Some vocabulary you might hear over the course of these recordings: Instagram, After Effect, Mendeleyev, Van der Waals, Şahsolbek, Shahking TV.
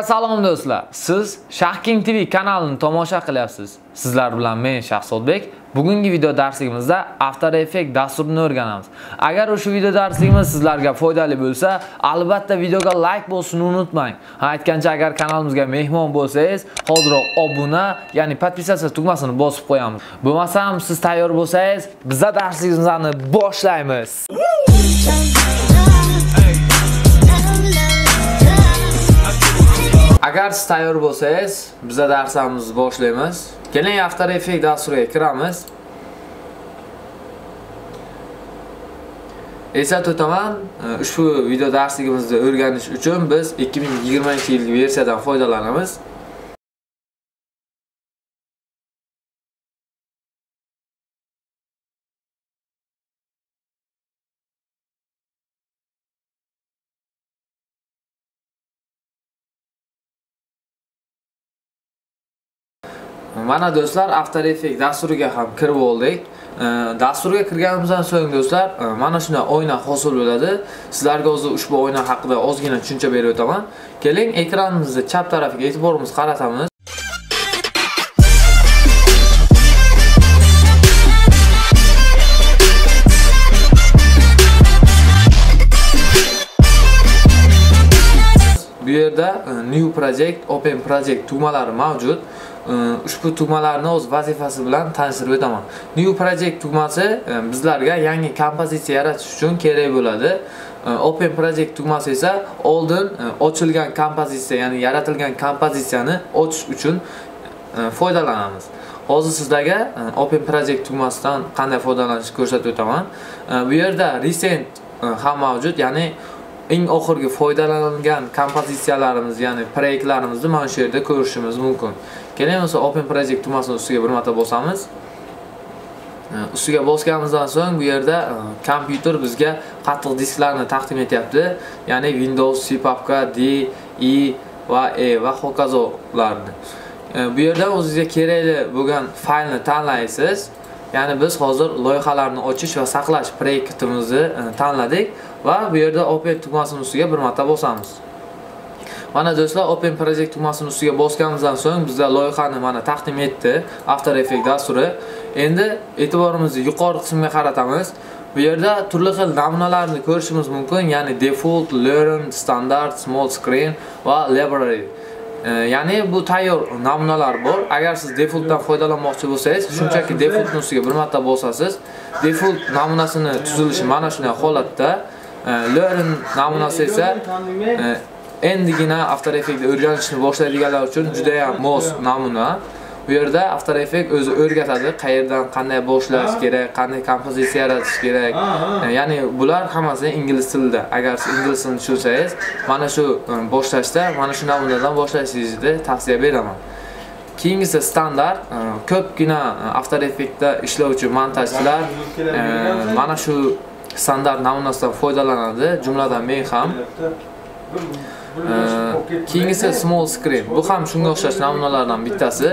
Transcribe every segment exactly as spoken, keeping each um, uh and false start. Assalomu do'stlar. Siz Shahking T V kanalini tomosha qilyapsiz. Sizlar bilan men Şahsolbek. Bugungi video darsligimizda After Effect dasturini o'rganamiz. Agar o'sha video darsligimiz sizlarga foydali bo'lsa, albatta videoga like bosishni unutmang. Ha, aytgancha agar kanalimizga mehmon bo'lsangiz, hozirroq obuna, ya'ni podpisatsiya tugmasini bosib qo'yamiz. Bo'lmasa ham siz tayyor bo'lsangiz, bizlar darsligimizni boshlaymiz. Agar siz tayyor bo'lsangiz, biza darsimizni boshlaymiz. Keling, After Effect dasturiga kiramiz. Eslatib o'taman, ushbu video darsligimizni o'rganish uchun biz ikki ming yigirmanchi yilgi versiyadan foydalanamiz. Mana do'stlar, After Effect dasturiga ham kirib oldik. Dasturga kirganimizdan so'ng do'stlar, mana shunday oyna hosil bo'ladi. Sizlarga hozir ushbu oyna haqida ozgina tushuncha berib o'taman. Keling, ekranimizni chap tarafiga e'tiborimizni qaratamiz. Bu yerda New Project, Open Project tugmalari mavjud. Ushbu tugmalarni o'z vazifasi bilan tanishtirib o'taman. New Project tugmasi bizlarga yangi kompozitsiya yaratish uchun kerak bo'ladi. Open Project tugmasi esa oldin ochilgan kompozitsiya, ya'ni yaratilgan kompozitsiyani ochish uchun foydalanamiz. Hozir sizlarga Open Project tugmasidan qanday foydalanishni ko'rsatib o'taman. Bu yerda recent ham mavjud, ya'ni eng oxirgi foydalanilgan kompozitsiyalarimiz, ya'ni proyektlarimizni mana shu yerda ko'rishimiz mumkin. Keling, o'sha Open Project tugmasini ustiga bir marta bosamiz. Ustiga bosganimizdan so'ng bu yerda kompyuter bizga qattiq disklarni taqdim etyapti, ya'ni Windows, C papka, D, E va E va hokazolarni. Bu yerdan o'zingizga kerakli bo'lgan faylni tanlaysiz. Ya'ni biz hozir loyihalarni ochish va saqlash proyektimizni tanladik va bu yerda Open tugmasini ustiga bir marta bosamiz. Mana do'stlar, Open Project tugmasini ustiga bosganimizdan so'ng bizga loyihani mana taqdim etdi After Effect dasturi. Endi e'tiborimizni yuqori qismga qaratamiz. Bu yerda turli xil namunalarni ko'rishimiz mumkin, ya'ni default, learn, standard, small screen va library. Ya'ni bu tayyor namunalar bor. Agar siz defaultdan foydalanmoqchi bo'lsangiz, shunchaki default nusiga bir marta bosasiz. Default namunasini tuzilishi mana shunday holatda. Learn namunasi esa endigina After Effect'da o'rganishni boshlaydiganlar uchun juda ham mos namuna. Bu yerda After Effect o'zi o'rgatadi, qayerdan qanday boshlash kerak, qanday kompozitsiya yaratish kerak. Ya'ni bular hammasi ingliz tilida. Agar siz ingliz tilini tushunsangiz, mana shu boshlashda, mana shu namunadan boshlashingizni tavsiya beraman. Keyingisi standart. Ko'pgina After Effect'da ishlovchi montajchilar mana shu standart namunasidan foydalanadi, jumladan men ham. Keyingisi small screen. Bu ham shunga o'xshash namunalardan bittasi.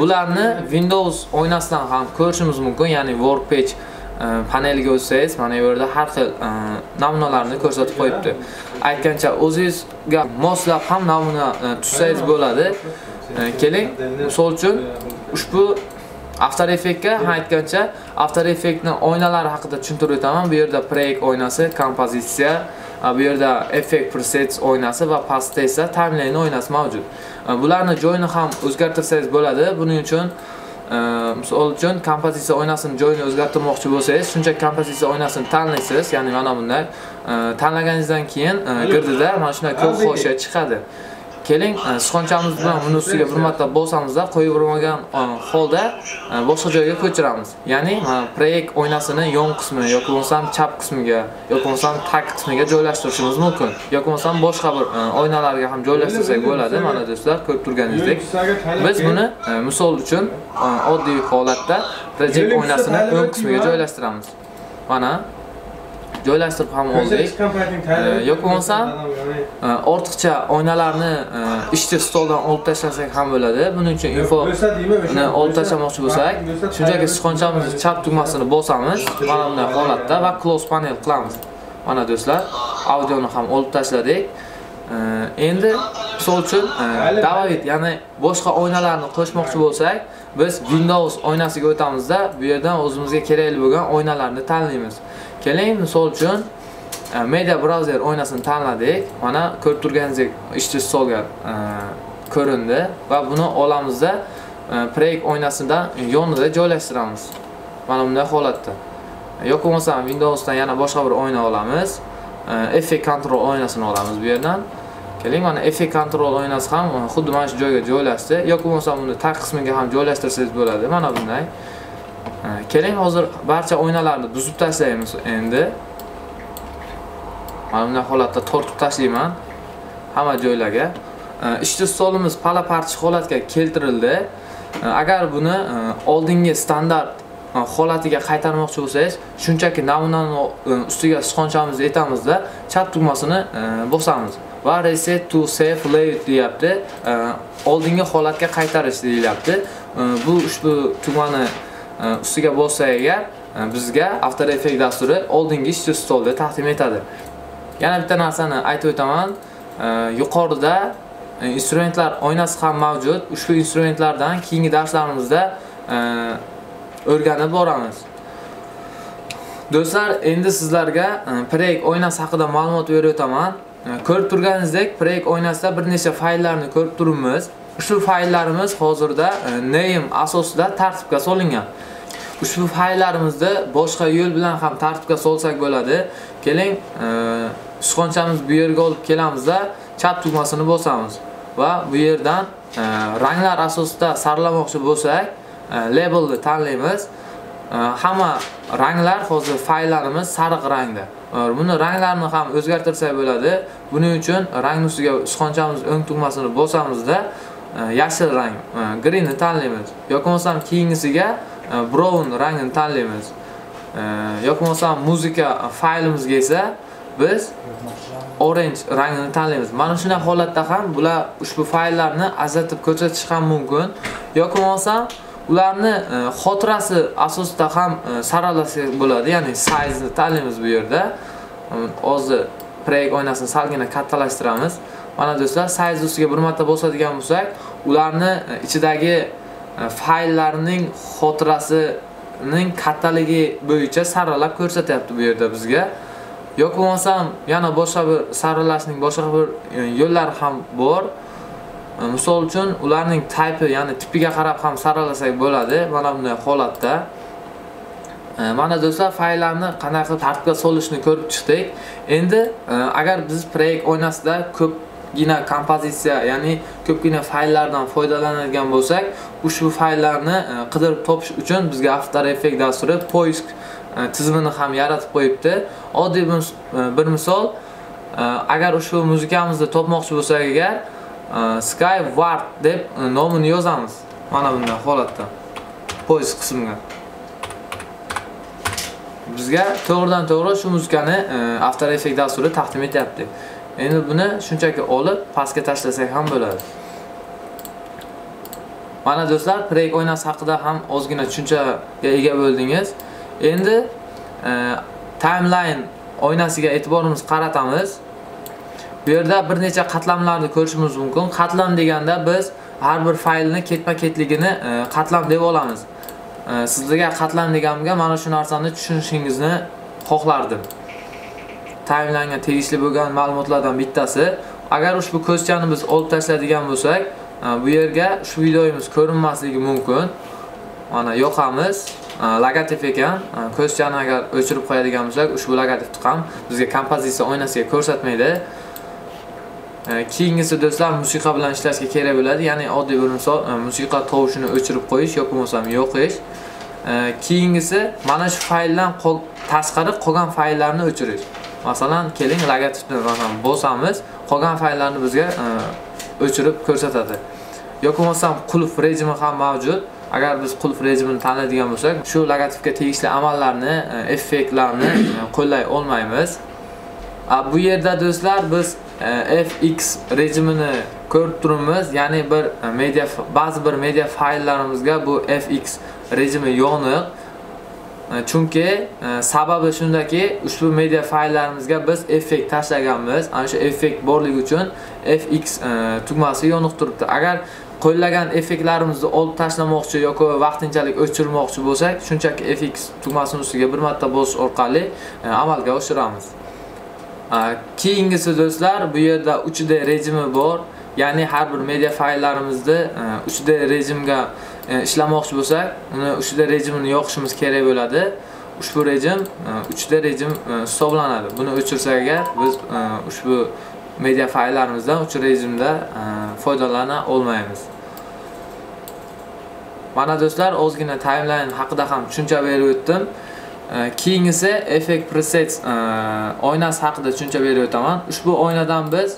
Bularni Windows oynasidan ham ko'rishimiz mumkin, ya'ni workpage paneliga o'tsangiz, mana bu yerda har xil namunalarni ko'rsatib qo'yibdi. Aytgancha o'zingizga moslab ham namuna tutsangiz bo'ladi. Keling, misol uchun ushbu After Effect'ga aytgancha After Effect'ni oynalari haqida tushuntirib o'taman. Bu yerda proyekt oynasi, kompozitsiya, bu yerda effect presets oynasi va pastda esa timeline oynasi mavjud. Bularni joyini ham o'zgartirsangiz bo'ladi. Buning uchun, misol uchun kompozitsiya oynasini joyini o'zgartirmoqchi bo'lsangiz, shuncha kompozitsiya oynasini tanlaysiz, ya'ni mana bunday tanlaganingizdan keyin girdida mana shunday ko'k hoshiya chiqadi. Keling, sichqonchamiz bilan buni ustiga bir marta bosamizda, qo'yib bo'lmagan holda boshqa joyga ko'chiramiz. Ya'ni proyekt oynasini yon qismi yoki bo'lsam chap qismiga yoki bo'lsam tag qismiga joylashtirishimiz mumkin. Yoki bo'lsam boshqa bir oynalarga ham joylashtirsak bo'ladi. Mana do'stlar, ko'rib turganingizdek, biz buni misol uchun oddiy holatda proyekt oynasini o'ng qismiga joylashtiramiz. Mana joylashtirib ham oldik. Yoki bo'lmasa ortiqcha oynalarni ishchi stoldan olib tashlasak ham bo'ladi. Buning uchun info ni olib tashlamoqchi bo'lsak, shunchaki sichqonchamizni chap tugmasini bosamiz, mana bunday holatda va close panel qilamiz. Mana do'stlar, audioni ham olib tashladik. Endi misol uchun davayet yani boshqa oynalarni qo'shmoqchi bo'lsak biz Windows oynasiga o'tamizda bu yerdan o'zimizga kerakli bo'lgan oynalarni tanlaymiz. Keling misol uchun media browser oynasini tanladik. Mana ko'rib turganingizdek ishchi stolga ko'rindi va buni olamizda Project oynasidan yonida joylashtiramiz. Mana bunday holatda. Yoki bo'lmasa Windows'dan yana boshqa bir o'yinni olamiz. Effect Control o'ynasini olamiz bu yerdan. Keling mana Effect Control o'ynasi ham xuddi mana shu joyga joylashdi. Yoki bo'lmasa buni tag qismiga ham joylashtirsangiz bo'ladi. Mana bunday. Keling hozir barcha o'yinlarni buzib tashlaymiz endi. Mana bunday holatda tortib tashlayman hamma joylarga. Ishchi stolimiz pala-parcha holatga keltirildi. Agar buni oldingi standart holatiga qaytarmoqchi bo'lsangiz, shunchaki namunani ustiga sichqonchamizni etamizda chat tugmasini bosamiz va reset to save layout deyapti. Oldingi holatga qaytarish deyilyapti. Bu ushbu tugmani ustiga bossak agar bizga After Effect dasturi oldingi ishchi stolda taqdim etadi. Yana bitta narsani aytib o'taman. Yuqorida instrumentlar oynasi ham mavjud. Ushbu instrumentlardan keyingi darslarimizda o'rganib boramiz. Do'stlar, endi sizlarga Project oynasi haqida ma'lumot berib o'taman. Ko'rib turganingizdek, Project oynasida bir necha fayllarni ko'rib turibmiz. Ushbu fayllarimiz hozirda name asosida tartibga solingan. Ushbu fayllarimizni boshqa yo'l bilan ham tartibga solsak bo'ladi. Keling, sichqonchamiz bu yerga olib kelamizda, chat tugmasini bosamiz va bu yerdan ranglar asosida saralamoqchi bo'lsak, labelni tanlaymiz. Hamma ranglar hozir fayllarimiz sariq rangda. Buni ranglarini ham o'zgartirsak bo'ladi. Buning uchun rangni ustiga sichqonchamiz o'ng tugmasini bosamizda yashil rang, green ni tanlaymiz. Yoki bo'lmasam keyingisiga brown rangini tanlaymiz. Yoki bo'lmasam muzika faylimizga esa biz orange rangini tanlaymiz. Mana shunday holatda ham bular ushbu fayllarni ajratib ko'rsatish ham mumkin. Yoki bo'lmasam ularni xotirasi asosida ham saralasak bo'ladi. Ya'ni size ni tanlaymiz bu yerda. Hozir Project oynasini salgina kattalashtiramiz. Mana do'stlar, size ustiga bir marta bosadigan bo'lsak, ularni ichidagi fayllarning xotirasining kattaligi bo'yicha saralab ko'rsatyapti bu yerda bizga. Yoki bo'lmasam yana boshqa bir saralashning boshqa bir yo'llari ham bor. Misol uchun ularning type, ya'ni tipiga qarab ham saralasak bo'ladi. Mana bunday holatda. Mana do'stlar, fayllarni qanday qilib tartibga solishni ko'rib chiqdik. Endi agar biz Project oynasida ko'pgina kompozitsiya, ya'ni ko'pgina fayllardan foydalanadigan bo'lsak, ushbu fayllarni qidirib topish uchun bizga After Effect dasturi poisk tizimini ham yaratib qo'yibdi. Oddiy bir misol, agar ushbu muzikamizni topmoqchi bo'lsak agar Skyward deb nomini yozamiz. Mana bunday holatda poisk qismiga bizga to'g'ridan to'g'ri shu muzikani After Effect dasturi taqdim etyapti. Endi buni shunchaki olib pastga tashlasak ham bo'ladi. Mana do'stlar, Project oynasi haqida ham ozgina tushunchaga ega bo'ldingiz. Endi timeline oynasiga e'tiborimizni qaratamiz. Bu yerda bir necha qatlamlarni ko'rishimiz mumkin. Qatlam deganda biz har bir faylni ketma-ketligini qatlam deb olamiz. Sizlarga qatlam deganimga mana shu narsani tushunishingizni xohlardim. Timelinega tegishli bo'lgan ma'lumotlardan bittasi. Agar ushbu ko'zchani biz olib tashladigan bo'lsak, bu yerga shu videoyimiz ko'rinmasligi mumkin. Mana yoqamiz. Logotif ekan. Ko'zchani agar o'chirib qo'yadigan bo'lsak, ushbu logotifni ham bizga kompozitsiya oynasiga ko'rsatmaydi. Keyingisi do'stlar, musiqa bilan ishlashga kerak bo'ladi. Ya'ni oddiy bir misol, musiqa tovushini o'chirib qo'yish yoki bo'lmasa yo'qish. Keyingisi mana shu fayldan tashqari qolgan fayllarni o'chirish. Masalan, keling logotifni mana bosamiz, qolgan fayllarni bizga o'chirib ko'rsatadi. Yoki bo'lmasa qulf rejimi ham mavjud. Agar biz qulf rejimini tanlaydigan bo'lsak, shu logotifga tegishli amallarni, effektlarni qo'llay olmaymiz. Bu yerda do'stlar biz F X rejimini ko'rib turibmiz. Ya'ni bir media, ba'zi bir media fayllarimizga bu F X rejimi yoniq. Çünkü sababi şundaki ushbu media fayllarımızga biz effekt tashlaganmiz. Ana shu effekt borligi uchun F X tugmasi yoniq turibdi. Agar qo'yilgan effektlarimizni olib tashlamoqchi yoki vaqtinchalik o'chirmoqchi bo'lsak, shunchaki F X tugmasini ustiga bir marta bosish orqali amalga oshiramiz. Keyingisi do'stlar, bu yerda uch D rejimi bor. Ya'ni har bir media fayllarimizni uch D rejimga ishlamoqchi bo'lsak, uni uch D rejimini yoqishimiz kerak bo'ladi. Ushbu rejim uch D rejim hisoblanadi. Buni o'chirsak agar biz ushbu media fayllarimizdan uch rejimda foydalana olmaymiz. Mana do'stlar, ozgina timeline haqida ham tushuncha berib o'tdim. Keyingisi effect presets oynasi haqida tushuncha berib o'taman. Ushbu oynadan biz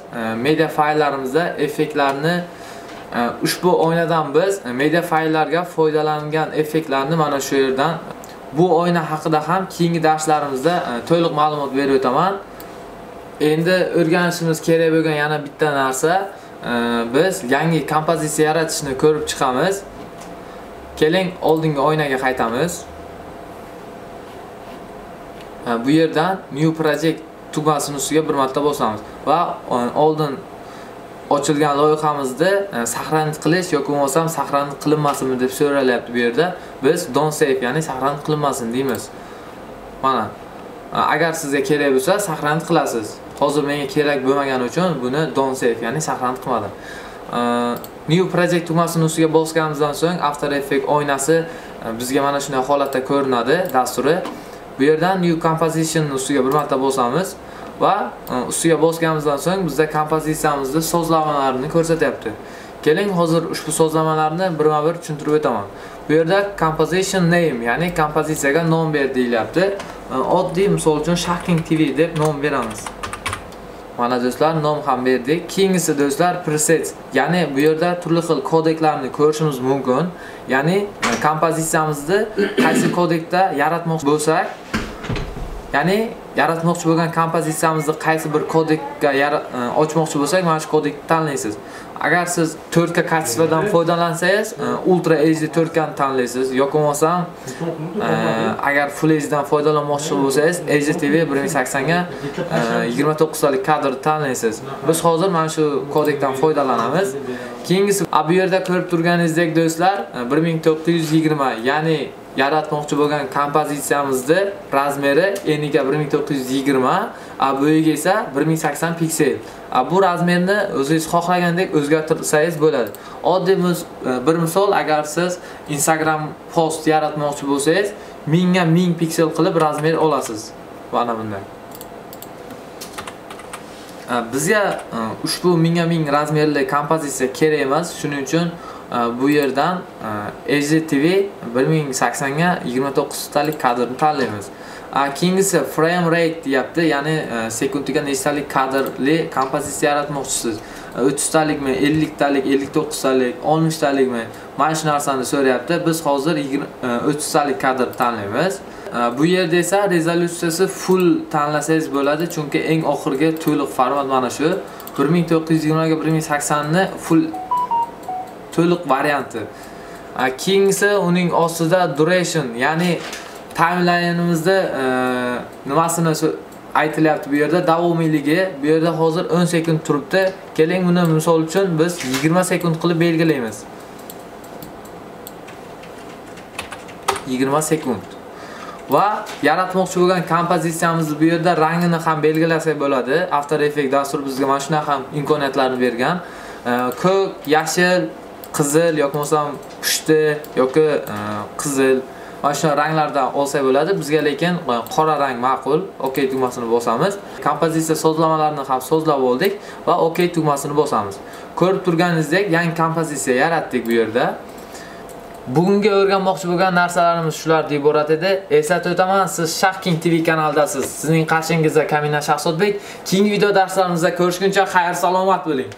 media fayllarimizda effektlarni ushbu oynadan biz media fayllarga foydalangan effektlarni mana shu yerdan, bu oyna haqida ham keyingi darslarimizda to'liq ma'lumot berib o'taman. Endi o'rganishimiz kerak bo'lgan yana bitta narsa, biz yangi kompozitsiya yaratishni ko'rib chiqamiz. Keling, oldingi oynaga qaytamiz. Bu yerdan new project tugmasini ustiga bir marta bosamiz va oldin ochilgan loyihamizda saqlanib qilish yoki bo'lmasam saqlanib qilinmasinmi deb so'ralyapti bu yerda. Biz don't save, ya'ni saqlanib qilinmasin deymiz. Mana agar sizga kerak bo'lsa saqlanib qilasiz. Hozir menga kerak bo'lmagani uchun buni don't save, ya'ni saqlanib qilmadim. New project tugmasini ustiga bosganimizdan so'ng After Effect oynasi bizga mana shunday holatda ko'rinadi, dasturi. Bu yerdan new composition ustiga bir marta bosamiz va ustiga bosganimizdan so'ng bizda kompozitsiyamizda sozlamalarni ko'rsatyapti. Keling, hozir ushbu sozlamalarni birma-bir tushuntirib o'taman. Bu yerda composition name, ya'ni kompozitsiyaga nom ber deyilyapti. Oddiy, misol uchun Shahking T V deb nom beramiz. Mana do'stlar, nom ham berdik. Keyingisi do'stlar presets, ya'ni bu yerda turli xil kodeklarni ko'rishimiz mumkin. Ya'ni kompozitsiyamizni qaysi kodekda yaratmoqchi bo'lsak, ya'ni yaratmoqchi bo'lgan kompozitsiyamizni qaysi bir kodekga ochmoqchi bo'lsak, mana shu kodekni tanlaysiz. Agar siz to'rt K kartochkadan foydalansangiz, Ultra H D to'rt K ni tanlaysiz yoki bo'lmasam, agar Full H D dan foydalanmoqchi bo'lsangiz, H D T V bir ming sakson ga yigirma to'qqiztalik kadrni tanlaysiz. Biz hozir mana shu kodekdan foydalanamiz. Keyingisi, bu yerda ko'rib turganingizdek do'stlar, bir ming to'qqiz yuz yigirma, ya'ni yaratmoqchi bo'lgan kompozitsiyamizning razmeri eniga bir ming to'qqiz yuz yigirma, a bo'yiga esa bir ming sakson piksel. A bu razmerni o'zingiz xohlagandek o'zgartirsangiz bo'ladi. Oddiy bir misol, agar siz Instagram post yaratmoqchi bo'lsangiz, ming ga ming piksel qilib razmer olasiz. Mana bunday. Bizga ushbu ming ga ming razmerli kompozitsiya kerak emas, shuning uchun bu yerdan H D T V bir ming sakson ga yigirma to'qqiztalik kadrni tanlaymiz. Keyingisi frame rate deyapti, ya'ni sekundiga nechtalik kadrli kompozitsiya yaratmoqchisiz? o'ttiztalikmi, elliktalik, ellik to'qqiztalik, oltmishtalikmi? Mana shu narsani so'rayapti. Biz hozir o'ttiztalik kadr tanlaymiz. Bu yerda esa rezolyutsiyasi full tanlasangiz bo'ladi, chunki eng oxirgi to'liq format mana shu. bir ming to'qqiz yuz yigirma ga bir ming sakson ni full to'liq varianti. Keyingisi uning ostida duration, ya'ni timeline'imizda nimasini aytilyapti bu yerda? Davomiyligi. Bu yerda hozir o'n sekund turibdi. Keling, buni misol uchun biz yigirma sekund qilib belgilaymiz. yigirma sekund. Va yaratmoqchi bo'lgan kompozitsiyamizni bu yerda rangini ham belgilasak bo'ladi. After Effect dasturi bizga mana shunday ham imkoniyatlarni bergan. Ko'k, yashil, qizil yoki bo'lmasam pushti yoki qizil, mana shu ranglardan olsa bo'ladi. Bizga lekin qora rang ma'qul. OK tugmasini bosamiz. Kompozitsiya sozlamalarini ham sozlab oldik va OK tugmasini bosamiz. Ko'rib turganingizdek, yangi kompozitsiya yaratdik bu yerda. Bugungi o'rganmoqchi bo'lgan narsalarimiz shulardan iborat edi. Eslatib o'taman, siz Shahking T V kanaldasiz. Sizning qarshingizda Kamina Şahsolbek. Keyingi video darslarimizda ko'rishguncha xayr salomat bo'ling.